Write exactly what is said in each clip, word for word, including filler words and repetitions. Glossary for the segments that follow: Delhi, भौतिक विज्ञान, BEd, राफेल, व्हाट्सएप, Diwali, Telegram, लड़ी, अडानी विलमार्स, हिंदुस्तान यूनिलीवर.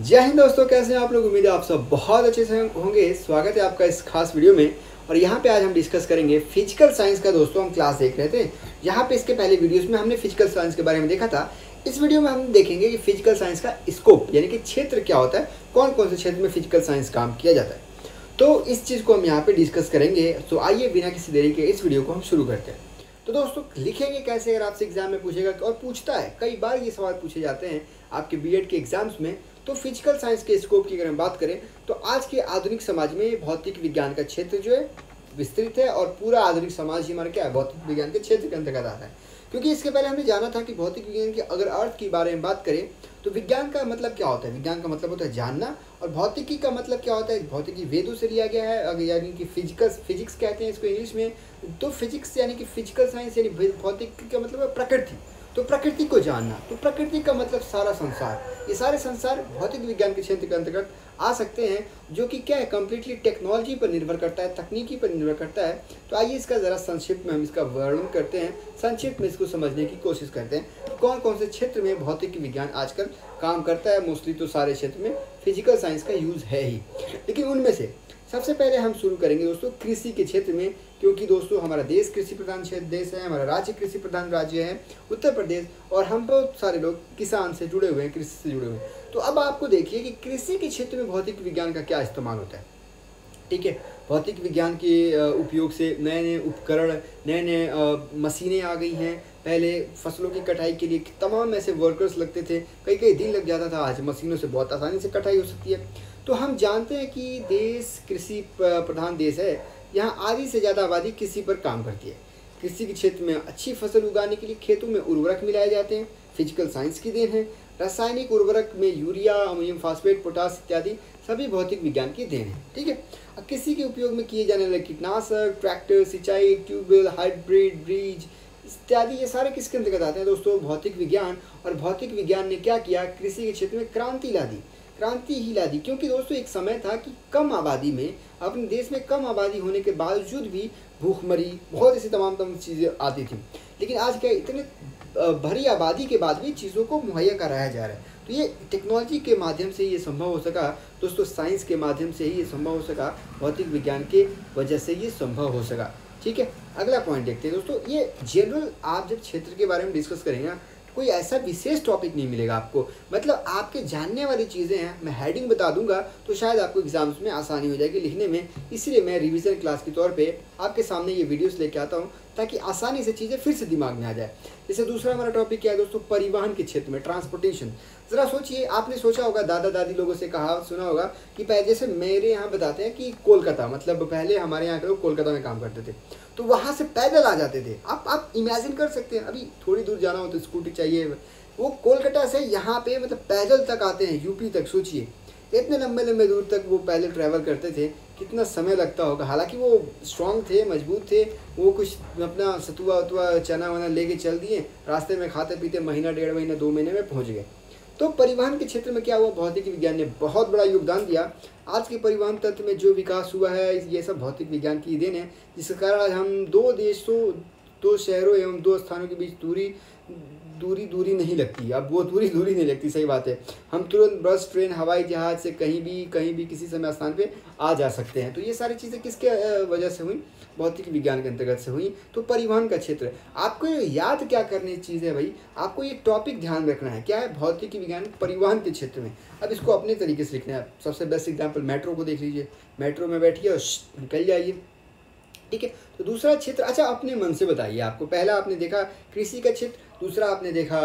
जय हिंद दोस्तों, कैसे हैं आप लोग। उम्मीद है आप सब बहुत अच्छे से होंगे। स्वागत है आपका इस खास वीडियो में। और यहाँ पे आज हम डिस्कस करेंगे फिजिकल साइंस का। दोस्तों हम क्लास देख रहे थे, यहाँ पे इसके पहले वीडियोस में हमने फिजिकल साइंस के बारे में देखा था। इस वीडियो में हम देखेंगे कि फिजिकल साइंस का स्कोप यानी कि क्षेत्र क्या होता है, कौन कौन से क्षेत्र में फिजिकल साइंस काम किया जाता है। तो इस चीज़ को हम यहाँ पर डिस्कस करेंगे। तो आइए बिना किसी देरी के इस वीडियो को हम शुरू करते हैं। तो दोस्तों लिखेंगे कैसे, अगर आपसे एग्जाम में पूछेगा और पूछता है, कई बार ये सवाल पूछे जाते हैं आपके बीएड के एग्जाम्स में। तो फिजिकल साइंस के स्कोप की अगर हम बात करें तो आज के आधुनिक समाज में भौतिक विज्ञान का क्षेत्र जो है विस्तृत है और पूरा आधुनिक समाज ही हमारा क्या है, भौतिक विज्ञान के क्षेत्र के अंतर्गत आता है। क्योंकि इसके पहले हमने जाना था कि भौतिक विज्ञान के अगर अर्थ के बारे में बात करें तो विज्ञान का मतलब क्या होता है। विज्ञान का मतलब होता है जानना, और भौतिकी का मतलब क्या होता है, भौतिकी वेदों से लिया गया है यानी कि फिजिकस फिजिक्स कहते हैं इसको इंग्लिश में। तो फिजिक्स यानी कि फिजिकल साइंस यानी भौतिकी का मतलब है प्रकृति, तो प्रकृति को जानना। तो प्रकृति का मतलब सारा संसार, ये सारे संसार भौतिक विज्ञान के क्षेत्र के अंतर्गत आ सकते हैं, जो कि क्या है कम्प्लीटली टेक्नोलॉजी पर निर्भर करता है, तकनीकी पर निर्भर करता है। तो आइए इसका ज़रा संक्षिप्त में हम इसका वर्णन करते हैं, संक्षिप्त में इसको समझने की कोशिश करते हैं कौन कौन से क्षेत्र में भौतिक विज्ञान आजकल काम करता है। मोस्टली तो सारे क्षेत्र में फिजिकल साइंस का यूज़ है ही, लेकिन उनमें से सबसे पहले हम शुरू करेंगे दोस्तों कृषि के क्षेत्र में। क्योंकि दोस्तों हमारा देश कृषि प्रधान क्षेत्र देश है, हमारा राज्य कृषि प्रधान राज्य है उत्तर प्रदेश, और हम बहुत सारे लोग किसान से जुड़े हुए हैं, कृषि से जुड़े हुए हैं। तो अब आपको देखिए कि कृषि के क्षेत्र में भौतिक विज्ञान का क्या इस्तेमाल होता है। ठीक है, भौतिक विज्ञान के उपयोग से नए नए उपकरण, नए नए मशीनें आ गई हैं। पहले फसलों की कटाई के लिए तमाम ऐसे वर्कर्स लगते थे, कई कई दिन लग जाता था, आज मशीनों से बहुत आसानी से कटाई हो सकती है। तो हम जानते हैं कि देश कृषि प्रधान देश है, यहाँ आधी से ज़्यादा आबादी कृषि पर काम करती है। कृषि के क्षेत्र में अच्छी फसल उगाने के लिए खेतों में उर्वरक मिलाए जाते हैं, फिजिकल साइंस की देन है। रासायनिक उर्वरक में यूरिया, अमोनियम फास्फेट, पोटास इत्यादि सभी भौतिक विज्ञान की देन है। ठीक है, अब कृषि के उपयोग में किए जाने वाले कीटनाशक, ट्रैक्टर, सिंचाई, ट्यूबवेल, हाइब्रिड ब्रीज इत्यादि ये सारे किसके अंतर्गत आते हैं दोस्तों, भौतिक विज्ञान। और भौतिक विज्ञान ने क्या किया, कृषि के क्षेत्र में क्रांति ला दी, क्रांति ही ला दी। क्योंकि दोस्तों एक समय था कि कम आबादी में, अपने देश में कम आबादी होने के बावजूद भी भूखमरी, बहुत ऐसी तमाम तमाम चीज़ें आती थी। लेकिन आज क्या, इतने भरी आबादी के बाद भी चीज़ों को मुहैया कराया जा रहा है। तो ये टेक्नोलॉजी के माध्यम से ये संभव हो सका दोस्तों, साइंस के माध्यम से ही ये संभव हो सका, भौतिक विज्ञान के वजह से ये संभव हो सका। ठीक है, अगला पॉइंट देखते हैं दोस्तों। ये जनरल आप जब क्षेत्र के बारे में डिस्कस करेंगे ना, कोई ऐसा विशेष टॉपिक नहीं मिलेगा आपको, मतलब आपके जानने वाली चीज़ें हैं। मैं हेडिंग बता दूंगा तो शायद आपको एग्जाम्स में आसानी हो जाएगी लिखने में, इसलिए मैं रिवीजन क्लास के तौर पे आपके सामने ये वीडियोस लेके आता हूँ ताकि आसानी से चीज़ें फिर से दिमाग में आ जाए। जैसे दूसरा हमारा टॉपिक क्या है दोस्तों, परिवहन के क्षेत्र में, ट्रांसपोर्टेशन। ज़रा सोचिए, आपने सोचा होगा, दादा दादी लोगों से कहा सुना होगा कि पहले, जैसे मेरे यहाँ बताते हैं कि कोलकाता, मतलब पहले हमारे यहाँ के लोग कोलकाता में काम करते थे तो वहाँ से पैदल आ जाते थे। आप आप इमेजिन कर सकते हैं, अभी थोड़ी दूर जाना हो तो स्कूटी चाहिए, वो कोलकाता से यहाँ पे मतलब पैदल तक आते हैं, यूपी तक। सोचिए इतने लंबे लंबे दूर तक वो पहले ट्रैवल करते थे, कितना समय लगता होगा। हालांकि वो स्ट्रॉन्ग थे, मजबूत थे, वो कुछ अपना सतुआ उतुआ चना वना लेके चल दिए, रास्ते में खाते पीते महीना डेढ़ महीना दो महीने में पहुँच गए। तो परिवहन के क्षेत्र में क्या हुआ, भौतिक विज्ञान ने बहुत बड़ा योगदान दिया। आज के परिवहन तंत्र में जो विकास हुआ है ये सब भौतिक विज्ञान की देन है, जिसके कारण आज हम दो देशों, दो शहरों एवं दो स्थानों के बीच दूरी दूरी दूरी नहीं लगती। अब वो दूरी दूरी नहीं लगती, सही बात है। हम तुरंत बस, ट्रेन, हवाई जहाज से कहीं भी कहीं भी किसी समय स्थान पे आ जा सकते हैं। तो ये सारी चीज़ें किसके वजह से हुई, भौतिक विज्ञान के अंतर्गत से हुई। तो परिवहन का क्षेत्र आपको याद क्या करनी चीज़ है भाई, आपको ये टॉपिक ध्यान रखना है, क्या है, भौतिक विज्ञान परिवहन के क्षेत्र में। अब इसको अपने तरीके से लिखना है। सबसे बेस्ट एग्जाम्पल मेट्रो को देख लीजिए, मेट्रो में बैठिए और निकल जाइए। ठीक है, तो दूसरा क्षेत्र, अच्छा अपने मन से बताइए आपको, पहला आपने देखा कृषि का क्षेत्र, दूसरा आपने देखा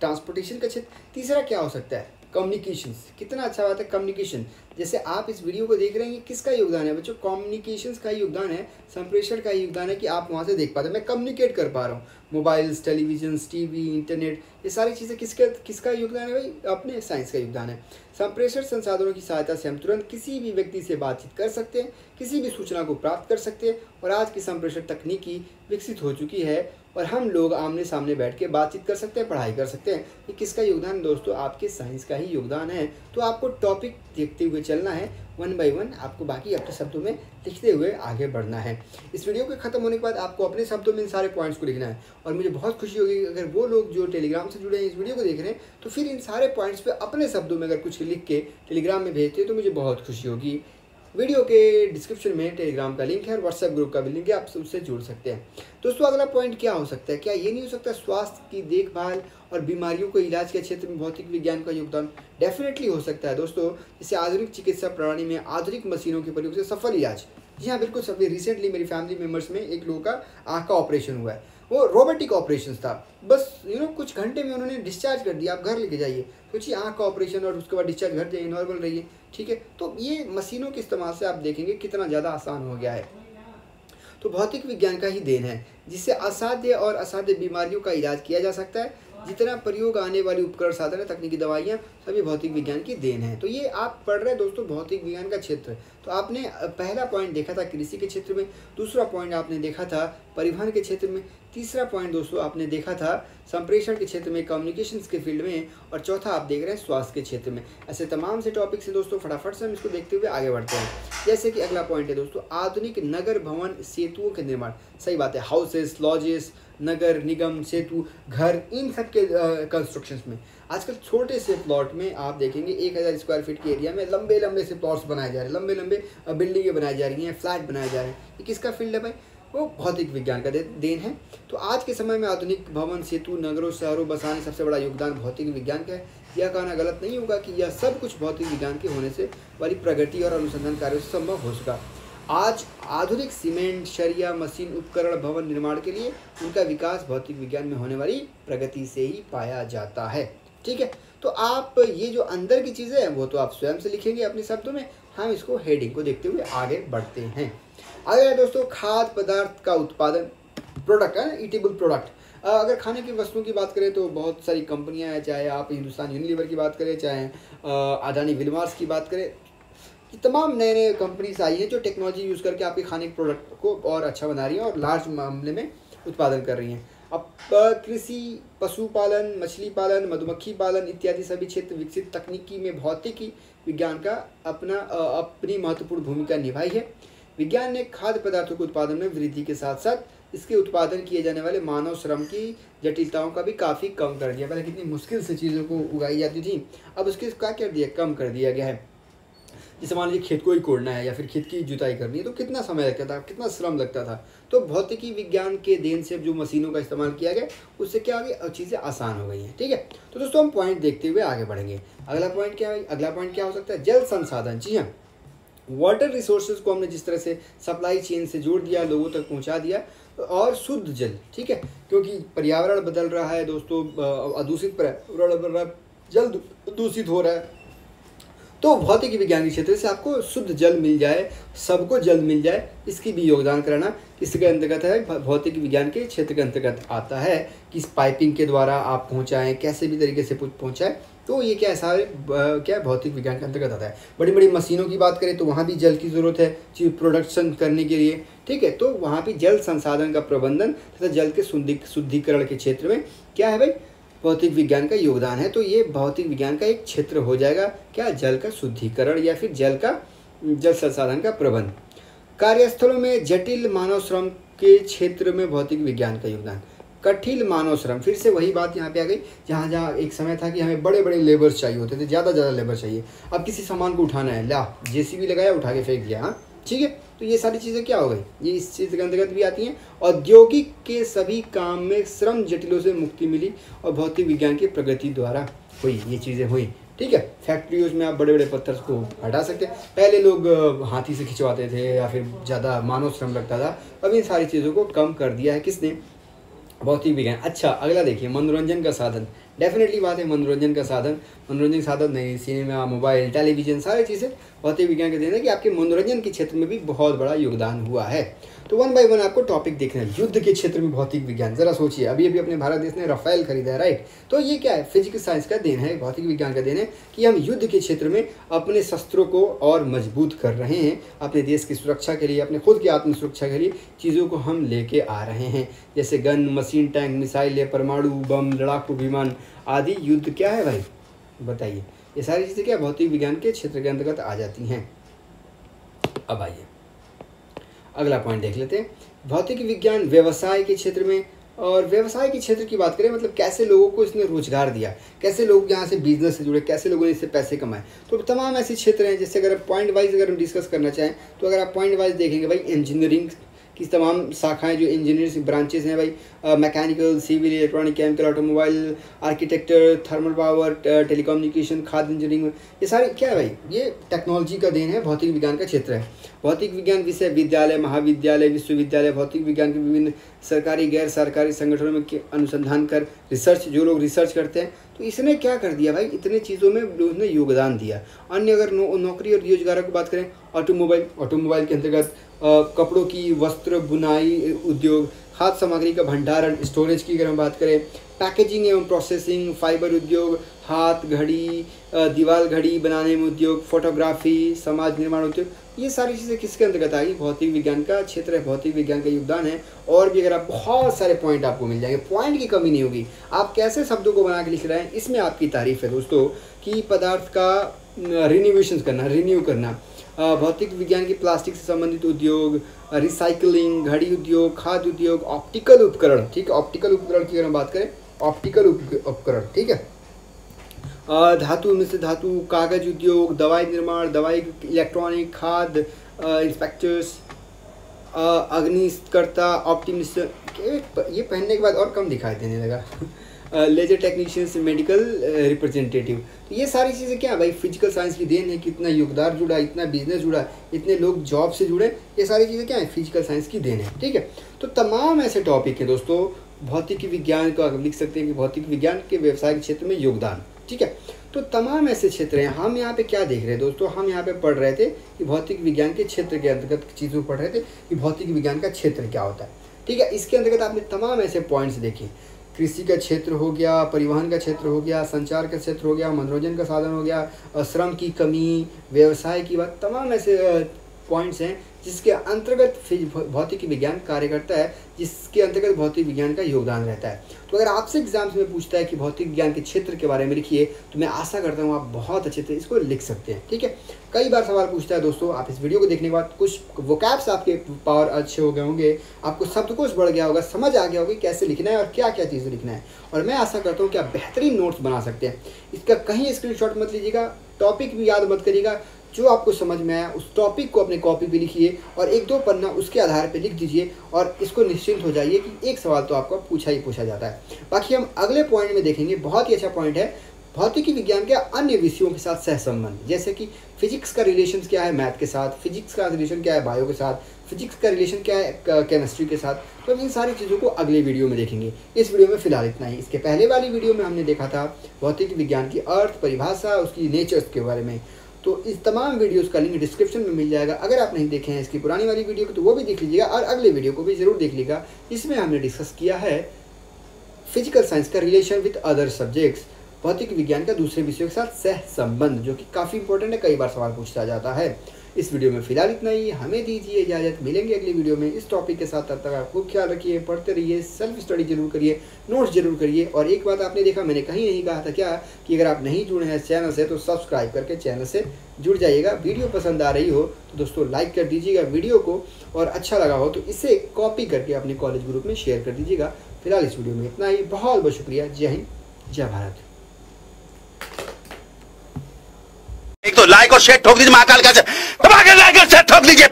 ट्रांसपोर्टेशन का क्षेत्र, तीसरा क्या हो सकता है, कम्युनिकेशंस। कितना अच्छा बात है कम्युनिकेशन, जैसे आप इस वीडियो को देख रहे हैं, ये किसका योगदान है बच्चों, कम्युनिकेशंस का योगदान है, संप्रेषण का योगदान है कि आप वहाँ से देख पाते हैं, मैं कम्युनिकेट कर पा रहा हूँ। मोबाइल्स, टेलीविजन, टीवी, इंटरनेट, ये सारी चीज़ें किसके किसका योगदान है भाई, अपने साइंस का योगदान है। संप्रेषण संसाधनों की सहायता से हम तुरंत किसी भी व्यक्ति से बातचीत कर सकते हैं, किसी भी सूचना को प्राप्त कर सकते हैं, और आज की संप्रेषण तकनीकी विकसित हो चुकी है और हम लोग आमने सामने बैठ के बातचीत कर सकते हैं, पढ़ाई कर सकते हैं। ये किसका योगदान दोस्तों, आपके साइंस का ही योगदान है। तो आपको टॉपिक देखते हुए चलना है वन बाई वन आपको बाकी अपने शब्दों में लिखते हुए आगे बढ़ना है। इस वीडियो के खत्म होने के बाद आपको अपने शब्दों में इन सारे पॉइंट्स को लिखना है और मुझे बहुत खुशी होगी अगर वो लोग जो टेलीग्राम से जुड़े हैं इस वीडियो को देख रहे हैं तो फिर इन सारे पॉइंट्स पे अपने शब्दों में अगर कुछ लिख के टेलीग्राम में भेजते हैं तो मुझे बहुत खुशी होगी। वीडियो के डिस्क्रिप्शन में टेलीग्राम का लिंक है और व्हाट्सएप ग्रुप का भी लिंक है, आप उससे जुड़ सकते हैं। दोस्तों अगला पॉइंट क्या हो सकता है? क्या ये नहीं हो सकता स्वास्थ्य की देखभाल और बीमारियों को इलाज के क्षेत्र में भौतिक विज्ञान का योगदान? डेफिनेटली हो सकता है दोस्तों। जैसे आधुनिक चिकित्सा प्रणाली में आधुनिक मशीनों के प्रयोग से सफल इलाज, जी हाँ बिल्कुल सफल। रिसेंटली मेरी फैमिली मेम्बर्स में एक लोगों का आँख का ऑपरेशन हुआ है, वो रोबोटिक ऑपरेशन था, बस यू नो कुछ घंटे में उन्होंने डिस्चार्ज कर दिया। आप घर लेके जाइए कुछ ही आँख का ऑपरेशन और उसके बाद डिस्चार्ज, घर जाइए नॉर्मल रहिए, ठीक है। तो ये मशीनों के इस्तेमाल से आप देखेंगे कितना ज़्यादा आसान हो गया है। तो भौतिक विज्ञान का ही देन है जिससे असाध्य और असाध्य बीमारियों का इलाज किया जा सकता है। जितना प्रयोग आने वाली उपकरण साधन है तकनीकी दवाइयाँ सभी भौतिक विज्ञान की देन है। तो ये आप पढ़ रहे हैं दोस्तों भौतिक विज्ञान का क्षेत्र। तो आपने पहला पॉइंट देखा था कृषि के क्षेत्र में, दूसरा पॉइंट आपने देखा था परिवहन के क्षेत्र में, तीसरा पॉइंट दोस्तों आपने देखा था संप्रेषण के क्षेत्र में, कम्युनिकेशंस के फील्ड में, और चौथा आप देख रहे हैं स्वास्थ्य के क्षेत्र में। ऐसे तमाम से टॉपिक्स हैं दोस्तों, फटाफट से हम इसको देखते हुए आगे बढ़ते हैं। जैसे कि अगला पॉइंट है दोस्तों आधुनिक नगर भवन सेतुओं के निर्माण। सही बात है, हाउसेस, लॉजेस, नगर निगम, सेतु, घर, इन सब के कंस्ट्रक्शंस में आजकल छोटे से प्लॉट में आप देखेंगे एक हज़ार स्क्वायर फीट के एरिया में लंबे लंबे से प्लॉट्स बनाए जा रहे हैं, लंबे लंबे बिल्डिंगें बनाई जा रही हैं, फ्लैट बनाए जा रहे हैं। ये किसका फील्ड है भाई? वो भौतिक विज्ञान का देन है। तो आज के समय में आधुनिक भवन, सेतु, नगरों, शहरों बसाने सबसे बड़ा योगदान भौतिक विज्ञान का है। यह कहना गलत नहीं होगा कि यह सब कुछ भौतिक विज्ञान के होने से वाली प्रगति और अनुसंधान कार्यों से संभव हो सका। आज आधुनिक सीमेंट, शरिया, मशीन, उपकरण, भवन निर्माण के लिए उनका विकास भौतिक विज्ञान में होने वाली प्रगति से ही पाया जाता है, ठीक है। तो आप ये जो अंदर की चीज़ें हैं वो तो आप स्वयं से लिखेंगे अपने शब्दों में, हम इसको हेडिंग को देखते हुए आगे बढ़ते हैं। आगे है दोस्तों खाद्य पदार्थ का उत्पादन, प्रोडक्ट है ना, ईटेबल प्रोडक्ट। अगर खाने की वस्तुओं की बात करें तो बहुत सारी कंपनियां हैं, चाहे आप हिंदुस्तान यूनिलीवर की बात करें, चाहे अडानी विलमार्स की बात करें, ये तमाम नए नए कंपनीज आई हैं जो टेक्नोलॉजी यूज़ करके आपके खाने के प्रोडक्ट को और अच्छा बना रही हैं और लार्ज मामले में उत्पादन कर रही हैं। अब कृषि, पशुपालन, मछली पालन, मधुमक्खी पालन इत्यादि सभी क्षेत्र विकसित तकनीकी में भौतिकी विज्ञान का अपना अपनी महत्वपूर्ण भूमिका निभाई है। विज्ञान ने खाद्य पदार्थों के उत्पादन में वृद्धि के साथ साथ इसके उत्पादन किए जाने वाले मानव श्रम की जटिलताओं का भी काफ़ी कम कर दिया। पहले कितनी मुश्किल से चीज़ों को उगाई जाती थी, अब उसके क्या कर दिया, कम कर दिया गया है। जैसे मान लीजिए खेत को ही कोड़ना है या फिर खेत की जुताई करनी है तो कितना समय लगता था, कितना श्रम लगता था। तो भौतिकी विज्ञान के देन से जो मशीनों का इस्तेमाल किया गया उससे क्या हो गया, चीज़ें आसान हो गई हैं, ठीक है। तो दोस्तों हम पॉइंट देखते हुए आगे बढ़ेंगे। अगला पॉइंट क्या है? अगला पॉइंट क्या हो सकता है? जल संसाधन। जी हाँ, वाटर रिसोर्सेज को हमने जिस तरह से सप्लाई चेन से जोड़ दिया, लोगों तक पहुंचा दिया, और शुद्ध जल, ठीक है, क्योंकि पर्यावरण बदल रहा है दोस्तों, अदूषित पर्यावरण बदल रहा है, जल दूषित हो रहा है। तो भौतिक विज्ञान के क्षेत्र से आपको शुद्ध जल मिल जाए, सबको जल मिल जाए, इसकी भी योगदान कराना इसके अंतर्गत है, भौतिक विज्ञान के क्षेत्र के अंतर्गत आता है। कि इस पाइपिंग के द्वारा आप पहुंचाएं, कैसे भी तरीके से पहुंचाएं, तो ये क्या है, सारे क्या भौतिक विज्ञान के अंतर्गत आता है। बड़ी बड़ी मशीनों की बात करें तो वहाँ भी जल की ज़रूरत है चीज़ प्रोडक्शन करने के लिए, ठीक है। तो वहाँ भी जल संसाधन का प्रबंधन तथा जल के शुद्धिकरण के क्षेत्र में क्या है भाई, भौतिक विज्ञान का योगदान है। तो ये भौतिक विज्ञान का एक क्षेत्र हो जाएगा, क्या, जल का शुद्धिकरण या फिर जल का जल संसाधन का प्रबंध। कार्यस्थलों में जटिल मानव श्रम के क्षेत्र में भौतिक विज्ञान का योगदान। कठिन मानव श्रम, फिर से वही बात यहाँ पे आ गई, जहाँ जहाँ एक समय था कि हमें बड़े बड़े लेबर्स चाहिए होते थे, ज़्यादा ज़्यादा लेबर चाहिए, अब किसी सामान को उठाना है, ला जेसीबी लगाया, उठा के फेंक दिया, हाँ ठीक है। तो ये सारी चीज़ें क्या हो गई, ये इस चीज़ के अंतर्गत भी आती हैं। औद्योगिक के सभी काम में श्रम जटिलों से मुक्ति मिली और भौतिक विज्ञान की प्रगति द्वारा हुई, ये चीज़ें हुई, ठीक है। फैक्ट्रीज में आप बड़े बड़े पत्थर को हटा सकते हैं, पहले लोग हाथी से खिंचवाते थे या फिर ज़्यादा मानव श्रम लगता था, अब इन सारी चीज़ों को कम कर दिया है किसने, भौतिक विज्ञान। अच्छा अगला देखिए मनोरंजन का साधन। डेफिनेटली बात है, मनोरंजन का साधन, मनोरंजन साधन नहीं, सिनेमा, मोबाइल, टेलीविजन, सारी चीज़ें भौतिक विज्ञान के देना कि आपके मनोरंजन के क्षेत्र में भी बहुत बड़ा योगदान हुआ है। तो वन बाय वन आपको टॉपिक देखना है। युद्ध के क्षेत्र में भौतिक विज्ञान, जरा सोचिए, अभी अभी अपने भारत देश ने राफेल खरीदा है, राइट। तो ये क्या है, फिजिक्स साइंस का देन है, भौतिक विज्ञान का देन है कि हम युद्ध के क्षेत्र में अपने शस्त्रों को और मजबूत कर रहे हैं, अपने देश की सुरक्षा के लिए, अपने खुद की आत्म सुरक्षा के लिए चीज़ों को हम लेके आ रहे हैं। जैसे गन, मशीन, टैंक, मिसाइलें, परमाणु बम, लड़ाकू विमान आदि। युद्ध क्या है भाई, बताइए, ये सारी चीज़ें क्या भौतिक विज्ञान के क्षेत्र के अंतर्गत आ जाती हैं। अब आइए अगला पॉइंट देख लेते हैं। भौतिक विज्ञान व्यवसाय के क्षेत्र में, और व्यवसाय के क्षेत्र की बात करें मतलब कैसे लोगों को इसने रोजगार दिया, कैसे लोग यहाँ से बिजनेस से जुड़े, कैसे लोगों ने इससे पैसे कमाए। तो तमाम ऐसे क्षेत्र हैं जैसे अगर पॉइंट वाइज अगर हम डिस्कस करना चाहें तो अगर आप पॉइंट वाइज देखेंगे भाई इंजीनियरिंग की तमाम शाखाएं जो इंजीनियरिंग ब्रांचेस हैं भाई mechanical, civil, electronic, chemical, automobile, architecture, thermal power, telecommunication, खाद्य इंजीनियरिंग, ये सारे क्या है भाई, ये टेक्नोलॉजी का देन है, भौतिक विज्ञान का क्षेत्र है। भौतिक विज्ञान विषय विद्यालय, महाविद्यालय, विश्वविद्यालय भौतिक विज्ञान के विभिन्न सरकारी गैर सरकारी संगठनों में अनुसंधान कर रिसर्च, जो लोग रिसर्च करते हैं, तो इसने क्या कर दिया भाई, इतने चीज़ों में उसने योगदान दिया। अन्य अगर नौ, नौकरी और रोजगारों की बात करें, ऑटोमोबाइल, ऑटोमोबाइल के अंतर्गत कपड़ों की, वस्त्र, बुनाई उद्योग, खाद्य सामग्री का भंडारण, स्टोरेज की अगर हम बात करें, पैकेजिंग एवं प्रोसेसिंग, फाइबर उद्योग, हाथ घड़ी, दीवार घड़ी बनाने में उद्योग, फोटोग्राफी, समाज निर्माण उद्योग, ये सारी चीज़ें किसके अंतर्गत आई, भौतिक विज्ञान का क्षेत्र है, भौतिक विज्ञान का योगदान है। और भी अगर आप बहुत सारे पॉइंट आपको मिल जाएंगे, पॉइंट की कमी नहीं होगी, आप कैसे शब्दों को बना के लिख रहे हैं, इसमें आपकी तारीफ है दोस्तों कि पदार्थ का रिन्यूवेशन करना, रिन्यू करना। भौतिक विज्ञान की प्लास्टिक से संबंधित उद्योग, रिसाइकलिंग, घड़ी उद्योग, खाद्य उद्योग, ऑप्टिकल उपकरण, ठीक है, ऑप्टिकल उपकरण की अगर हम बात करें, ऑप्टिकल उपकरण, ठीक है, धातु में से धातु, कागज उद्योग, दवाई निर्माण, दवाई, इलेक्ट्रॉनिक, खाद, इंस्पेक्टर्स, अग्निशकर्ता, ऑप्टिमिस्ट, ये पहनने के बाद और कम दिखाई देने लगा, लेजर टेक्नीशियंस, मेडिकल रिप्रेजेंटेटिव, तो ये सारी चीज़ें क्या भाई फिजिकल साइंस की देन है कि इतना योगदान जुड़ा, इतना बिजनेस जुड़ा, इतने लोग जॉब से जुड़े, ये सारी चीज़ें क्या है, फिजिकल साइंस की देन है। ठीक है, तो तमाम ऐसे टॉपिक हैं दोस्तों भौतिक विज्ञान को, आप लिख सकते हैं कि भौतिक विज्ञान के व्यवसाय क्षेत्र में योगदान। ठीक है, तो तमाम ऐसे क्षेत्र हैं। हम यहाँ पे क्या देख रहे हैं दोस्तों, हम यहाँ पे पढ़ रहे थे कि भौतिक विज्ञान के क्षेत्र के अंतर्गत चीज़ों को पढ़ रहे थे कि भौतिक विज्ञान का क्षेत्र क्या होता है। ठीक है, इसके अंतर्गत आपने तमाम ऐसे पॉइंट्स देखे, कृषि का क्षेत्र हो गया, परिवहन का क्षेत्र हो गया, संचार का क्षेत्र हो गया, मनोरंजन का साधन हो गया, श्रम की कमी, व्यवसाय की बात, तमाम ऐसे पॉइंट्स हैं जिसके अंतर्गत भौतिक विज्ञान कार्य करता है, जिसके अंतर्गत भौतिक विज्ञान का योगदान रहता है। तो अगर आपसे एग्जाम्स में पूछता है कि भौतिक विज्ञान के क्षेत्र के बारे में लिखिए, तो मैं आशा करता हूँ आप बहुत अच्छे से इसको लिख सकते हैं। ठीक है, कई बार सवाल पूछता है दोस्तों, आप इस वीडियो को देखने के बाद कुछ वोकैब्स आपके पावर अच्छे हो गए होंगे, आपको शब्दकोश बढ़ गया होगा, समझ आ गया होगी कैसे लिखना है और क्या क्या चीज़ें लिखना है, और मैं आशा करता हूँ कि आप बेहतरीन नोट्स बना सकते हैं। इसका कहीं स्क्रीनशॉट मत लीजिएगा, टॉपिक भी याद मत करिएगा, जो आपको समझ में आया उस टॉपिक को अपने कॉपी पे लिखिए और एक दो पन्ना उसके आधार पे लिख दीजिए, और इसको निश्चिंत हो जाइए कि एक सवाल तो आपका पूछा ही पूछा जाता है। बाकी हम अगले पॉइंट में देखेंगे, बहुत ही अच्छा पॉइंट है, भौतिकी विज्ञान के अन्य विषयों के साथ सहसंबंध, जैसे कि फिजिक्स का रिलेशन क्या है मैथ के साथ, फिजिक्स का रिलेशन क्या है बायो के साथ, फिजिक्स का रिलेशन क्या है केमिस्ट्री के साथ, तो हम इन सारी चीज़ों को अगले वीडियो में देखेंगे। इस वीडियो में फिलहाल इतना ही। इसके पहले वाली वीडियो में हमने देखा था भौतिक विज्ञान की अर्थ, परिभाषा, उसकी नेचर्स के बारे में, तो इस तमाम वीडियोस का लिंक डिस्क्रिप्शन में मिल जाएगा। अगर आप नहीं देखे हैं इसकी पुरानी वाली वीडियो को तो वो भी देख लीजिएगा, और अगले वीडियो को भी जरूर देख लीजिएगा, इसमें हमने डिस्कस किया है फिजिकल साइंस का रिलेशन विद अदर सब्जेक्ट्स, भौतिक विज्ञान का दूसरे विषयों के साथ सह संबंध, जो कि काफ़ी इंपॉर्टेंट है, कई बार सवाल पूछा जाता है। इस वीडियो में फिलहाल इतना ही, हमें दीजिए इजाजत, मिलेंगे अगली वीडियो में इस टॉपिक के साथ। तब तक आप खूब ख्याल रखिए, पढ़ते रहिए, सेल्फ स्टडी जरूर करिए, नोट्स जरूर करिए, और एक बात आपने देखा मैंने कहीं नहीं कहा था क्या, कि अगर आप नहीं जुड़े हैं चैनल से तो सब्सक्राइब करके चैनल से जुड़ जाइएगा। वीडियो पसंद आ रही हो तो दोस्तों लाइक कर दीजिएगा वीडियो को, और अच्छा लगा हो तो इसे कॉपी करके अपने कॉलेज ग्रुप में शेयर कर दीजिएगा। फिलहाल इस वीडियो में इतना ही, बहुत बहुत शुक्रिया, जय हिंद जय भारत। एक तो लाइक और शेयर ठोक दीजिए, महाकाल का दबाकर लाइक और शेयर ठोक दीजिए,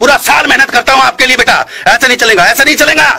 पूरा साल मेहनत करता हूं आपके लिए बेटा, ऐसा नहीं चलेगा, ऐसा नहीं चलेगा।